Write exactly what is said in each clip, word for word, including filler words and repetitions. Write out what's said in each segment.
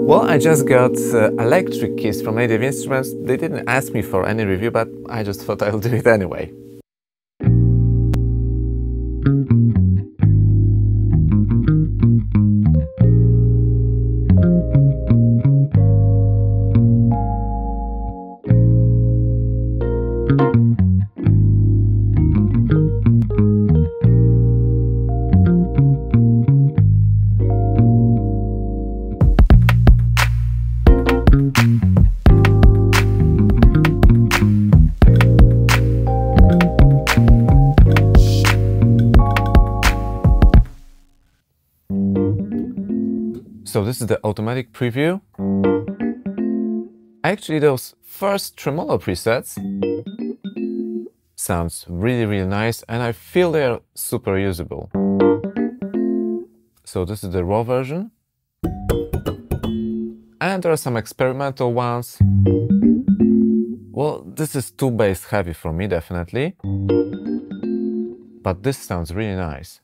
Well, I just got uh, Electric Keys from Native Instruments. They didn't ask me for any review, but I just thought I'll do it anyway. So this is the automatic preview. Actually, those first tremolo presets sounds really, really nice, and I feel they're super usable. So this is the raw version. And there are some experimental ones. Well, this is too bass heavy for me, definitely. But this sounds really nice.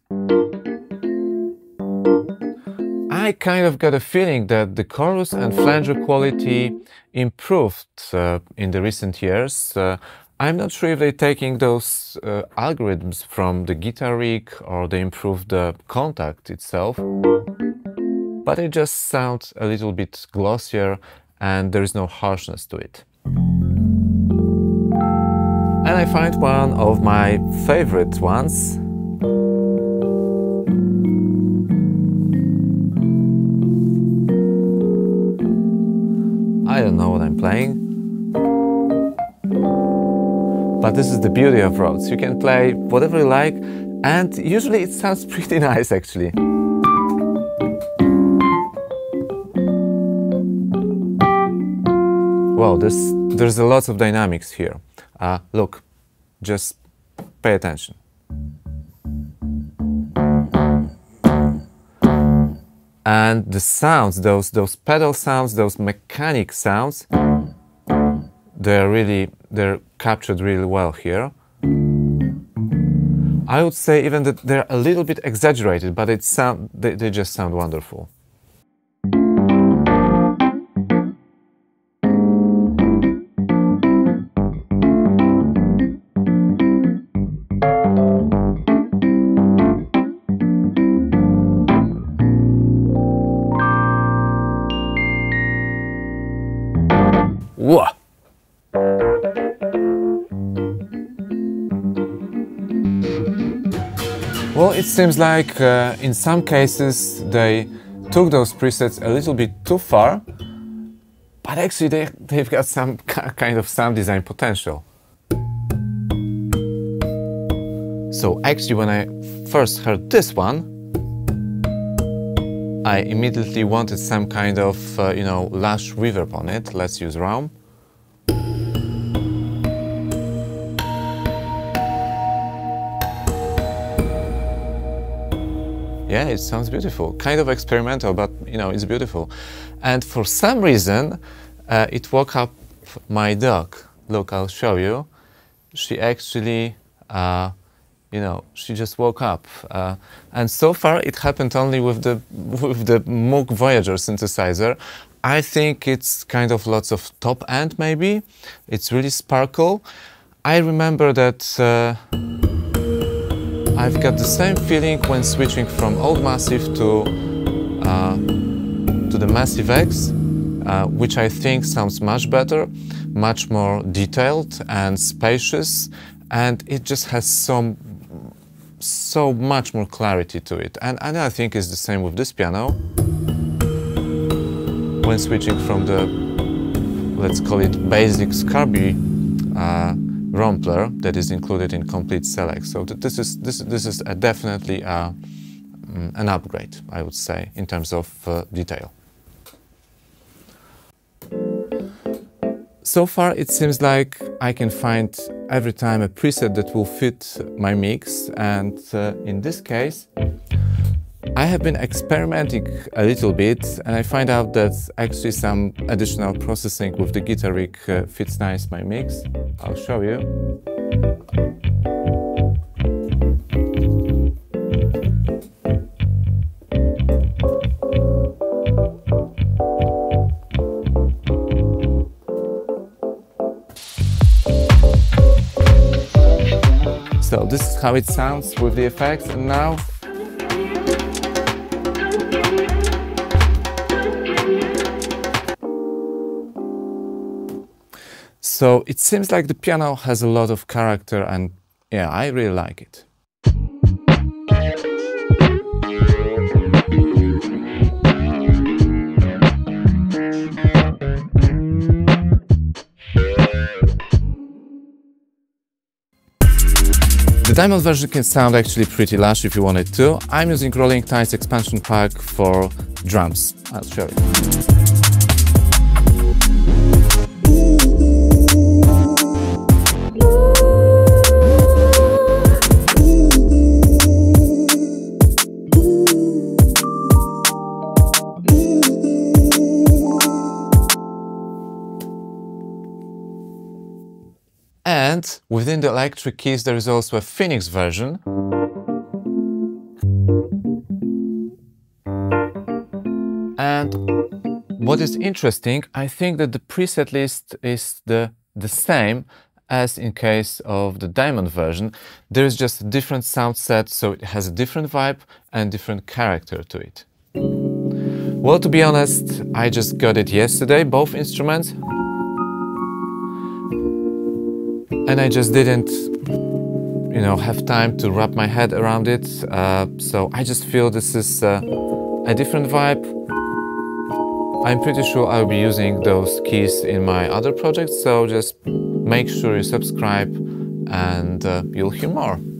I kind of got a feeling that the chorus and flanger quality improved uh, in the recent years. Uh, I'm not sure if they're taking those uh, algorithms from the Guitar Rig or they improved the contact itself, but it just sounds a little bit glossier and there is no harshness to it. And I find one of my favorite ones. I don't know what I'm playing. But this is the beauty of Rhodes. You can play whatever you like, and usually it sounds pretty nice, actually. Wow, there's, there's a lot of dynamics here. Uh, look, just pay attention. And the sounds, those, those pedal sounds, those mechanic sounds, they're really, they're captured really well here. I would say even that they're a little bit exaggerated, but it sound, they, they just sound wonderful. Whoa. Well, it seems like uh, in some cases they took those presets a little bit too far, but actually they, they've got some kind of sound design potential. So actually when I first heard this one, I immediately wanted some kind of, uh, you know, lush reverb on it. Let's use Realm. Yeah, it sounds beautiful. Kind of experimental, but, you know, it's beautiful. And for some reason, uh, it woke up my dog. Look, I'll show you. She actually... Uh, You know, she just woke up, uh, and so far it happened only with the with the Moog Voyager synthesizer. I think it's kind of lots of top end, maybe. It's really sparkle. I remember that uh, I've got the same feeling when switching from old Massive to uh, to the Massive X, uh, which I think sounds much better, much more detailed and spacious, and it just has some. So much more clarity to it, and, and I think it's the same with this piano. When switching from the, let's call it basic Scarby uh, rompler that is included in Complete Select, so th this is this this is a definitely a, um, an upgrade, I would say, in terms of uh, detail. So far, it seems like I can find every time a preset that will fit my mix, and uh, in this case I have been experimenting a little bit, and I find out that actually some additional processing with the Guitar Rig uh, fits nice my mix. I'll show you. how it sounds with the effects. And now so it seems like the piano has a lot of character, and yeah, I really like it. The diamond version can sound actually pretty lush if you want it to. I'm using Rolling Ties expansion pack for drums. I'll show you. And within the Electric Keys there is also a Phoenix version. And what is interesting, I think that the preset list is the, the same as in case of the diamond version. There is just a different sound set, so it has a different vibe and different character to it. Well, to be honest, I just got it yesterday, both instruments. And I just didn't, you know, have time to wrap my head around it. Uh, so I just feel this is uh, a different vibe. I'm pretty sure I'll be using those keys in my other projects. So just make sure you subscribe and uh, you'll hear more.